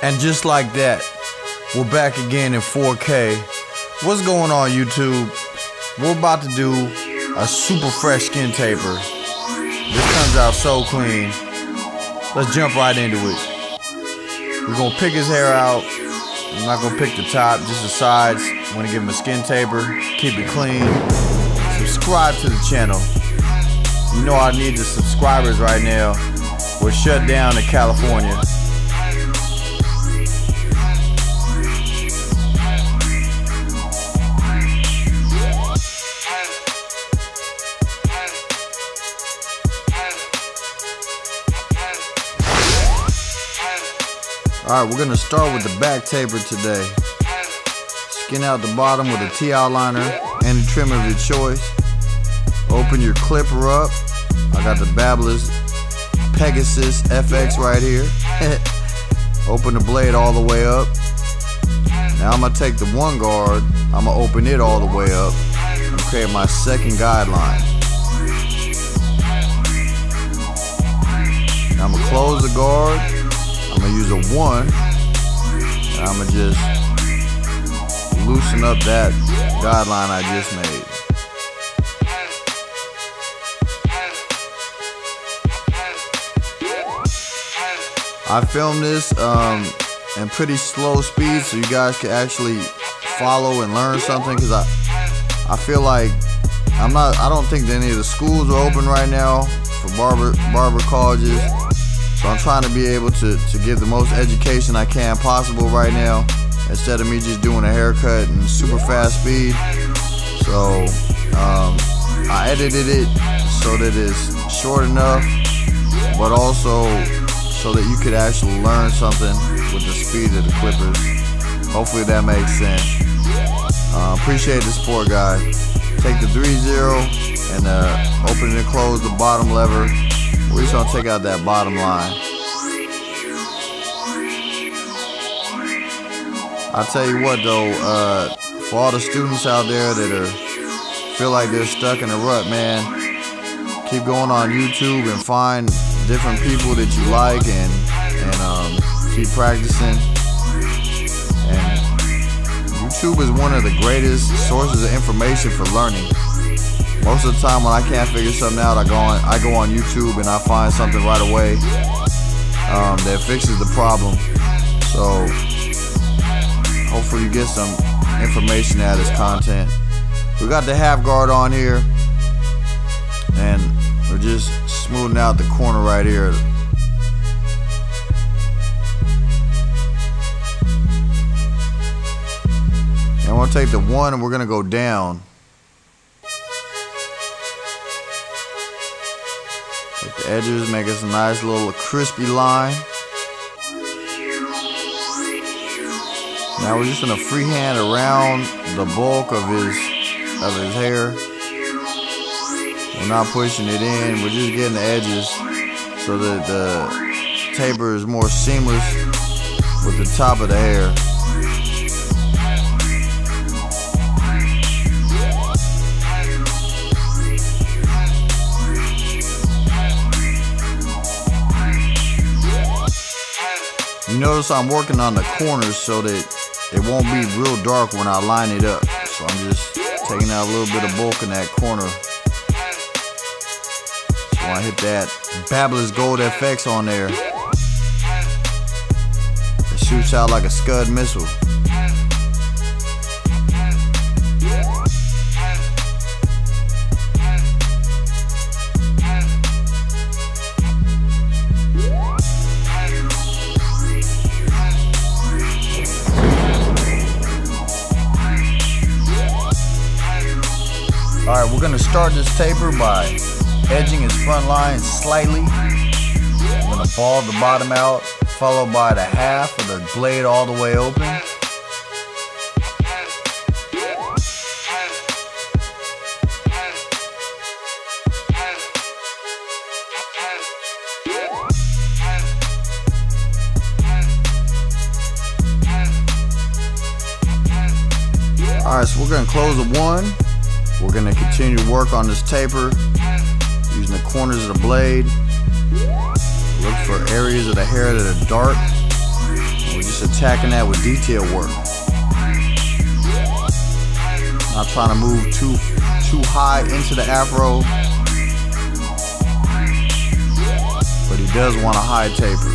And just like that, we're back again in 4K. What's going on, YouTube? We're about to do a super fresh skin taper. This comes out so clean. Let's jump right into it. We're gonna pick his hair out. I'm not gonna pick the top, just the sides. I'm gonna give him a skin taper, keep it clean. Subscribe to the channel. You know I need the subscribers right now. We're shut down in California. Alright, we're gonna start with the back taper today. Skin out the bottom with a T-Outliner and a trim of your choice. Open your clipper up. I got the Babyliss Pegasus FX right here. Open the blade all the way up. Now I'm gonna take the one guard, I'm gonna open it all the way up and create my second guideline. Now I'm gonna close the guard, I'm gonna use a one, and I'm gonna just loosen up that guideline I just made. I filmed this in pretty slow speed so you guys can actually follow and learn something, because I feel like I don't think that any of the schools are open right now for barber colleges, so I'm trying to be able to give the most education I can possible right now instead of me just doing a haircut in super fast speed. So I edited it so that it's short enough, but also so that you could actually learn something with the speed of the clippers. Hopefully that makes sense. Appreciate the support, guys. Take the 3-0 and open and close the bottom lever. We're just gonna take out that bottom line. I'll tell you what though, for all the students out there that feel like they're stuck in a rut, man, keep going on YouTube and find different people that you like, and keep practicing. And YouTube is one of the greatest sources of information for learning. Most of the time when I can't figure something out, I go on YouTube and I find something right away that fixes the problem. So hopefully you get some information out of this content. We got the half guard on here, and we're just smoothing out the corner right here. And we'll take the one and we're gonna go down. Take the edges, make us a nice little crispy line. Now we're just gonna freehand around the bulk of his hair. We're not pushing it in, we're just getting the edges so that the taper is more seamless with the top of the hair. You notice I'm working on the corners so that it won't be real dark when I line it up. So I'm just taking out a little bit of bulk in that corner. I hit that Babyliss Gold FX on there. It shoots out like a scud missile. Alright, we're gonna start this taper by edging his front line slightly. I'm gonna ball the bottom out, followed by the half with the blade all the way open. All right, so we're gonna close the one. We're gonna continue to work on this taper, using the corners of the blade. Look for areas of the hair that are dark. We're just just attacking that with detail work. Not trying to move too high into the afro, but he does want a high taper.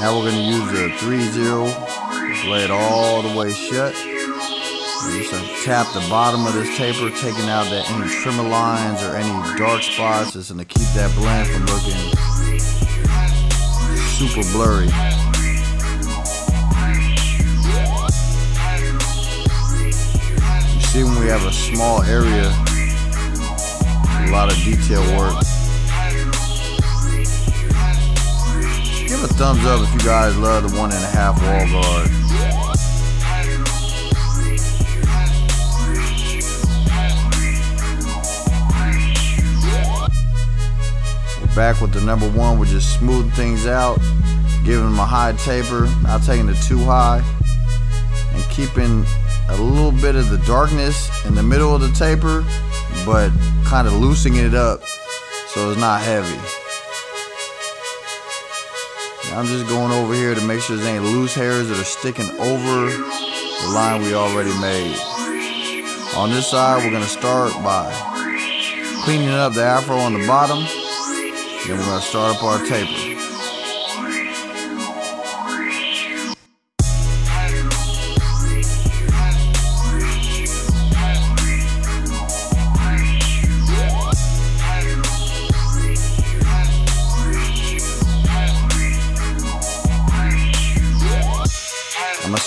Now we're going to use the 3-0, lay it all the way shut. We're just going to tap the bottom of this taper, taking out that any trimmer lines or any dark spots. It's going to keep that blend from looking super blurry. You see when we have a small area, a lot of detail work. Give a thumbs up if you guys love the 1.5 wall guard. We're back with the number one. We're just smoothing things out, giving them a high taper, not taking it too high, and keeping a little bit of the darkness in the middle of the taper, but kind of loosening it up so it's not heavy. I'm just going over here to make sure there ain't loose hairs that are sticking over the line we already made. On this side, we're going to start by cleaning up the afro on the bottom. Then we're going to start up our taper.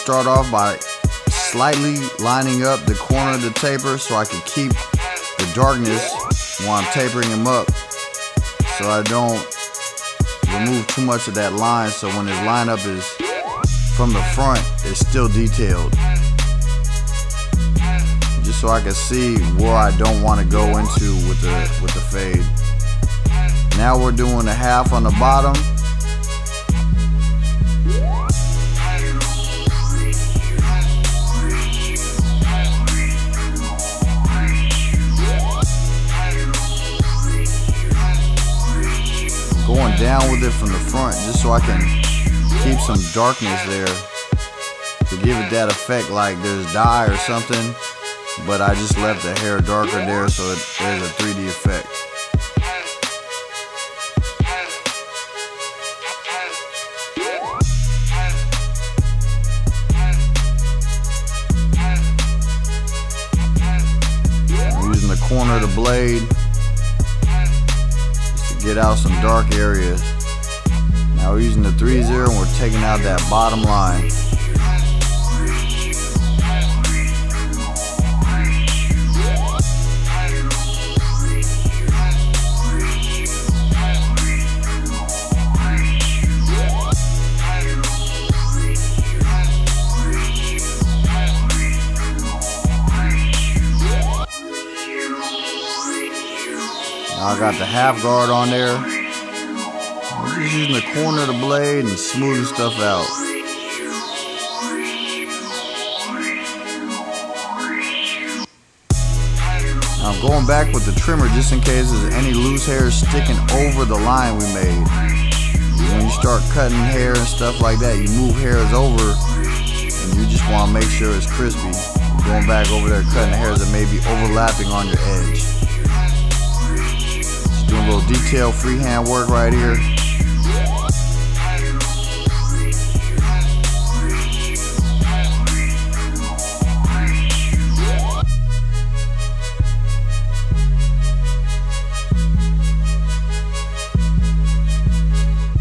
Start off by slightly lining up the corner of the taper so I can keep the darkness while I'm tapering them up, so I don't remove too much of that line, so when this lineup is from the front, it's still detailed, just so I can see where I don't want to go into with the fade. Now we're doing a half on the bottom. Going down with it from the front just so I can keep some darkness there to give it that effect like there's dye or something, but I just left the hair darker there so there's a 3D effect. I'm using the corner of the blade. Get out some dark areas. Now we're using the 3-0 and we're taking out that bottom line. I got the half guard on there. I'm just using the corner of the blade and smoothing stuff out. Now I'm going back with the trimmer just in case there's any loose hair sticking over the line we made. When you start cutting hair and stuff like that, you move hairs over and you just want to make sure it's crispy. You're going back over there cutting hairs that may be overlapping on your edge. Doing a little detailed freehand work right here.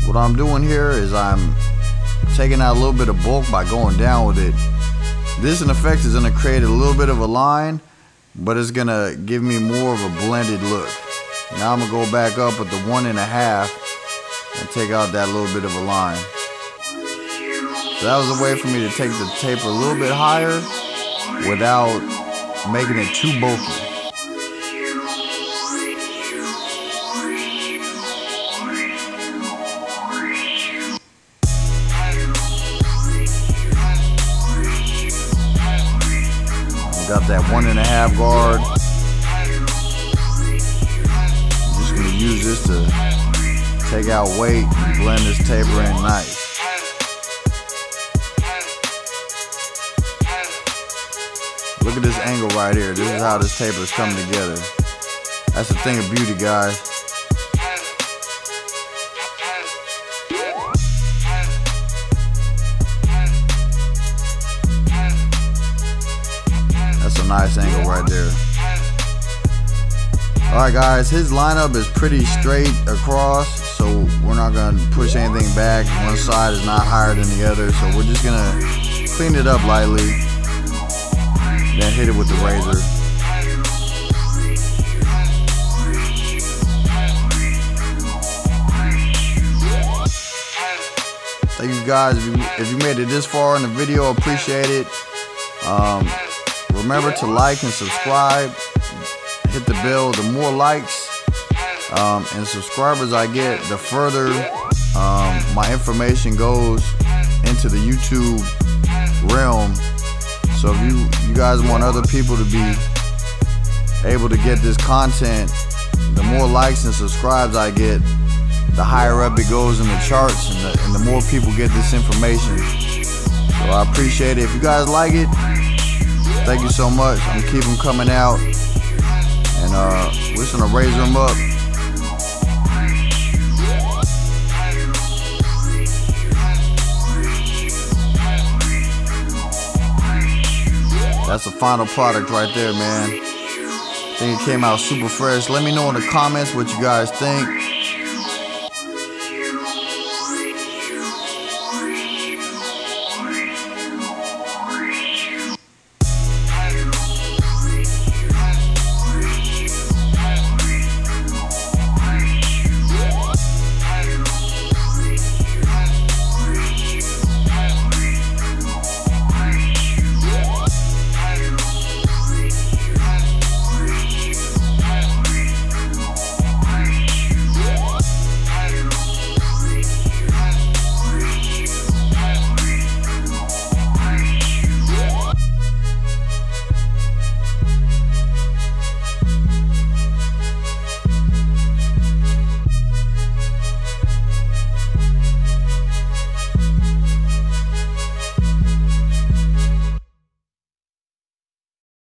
What I'm doing here is I'm taking out a little bit of bulk by going down with it. This in effect is going to create a little bit of a line, but it's going to give me more of a blended look. Now I'm going to go back up with the 1.5 and take out that little bit of a line. So that was a way for me to take the taper a little bit higher without making it too bulky. Got that 1.5 guard. use this to take out weight and blend this taper in nice. Look at this angle right here. This is how this taper is coming together. That's the thing of beauty, guys. That's a nice angle right there. Alright guys, his lineup is pretty straight across, so we're not going to push anything back. One side is not higher than the other, so we're just going to clean it up lightly. Then hit it with the razor. Thank you guys. If you made it this far in the video, appreciate it. Remember to like and subscribe. Hit the bell. The more likes and subscribers I get, the further my information goes into the YouTube realm. So if you guys want other people to be able to get this content, the more likes and subscribes I get, the higher up it goes in the charts, and the more people get this information. So I appreciate it. If you guys like it, thank you so much. I'm gonna keep them coming out, and we're gonna raise them up. That's the final product right there, man. I think it came out super fresh. Let me know in the comments what you guys think.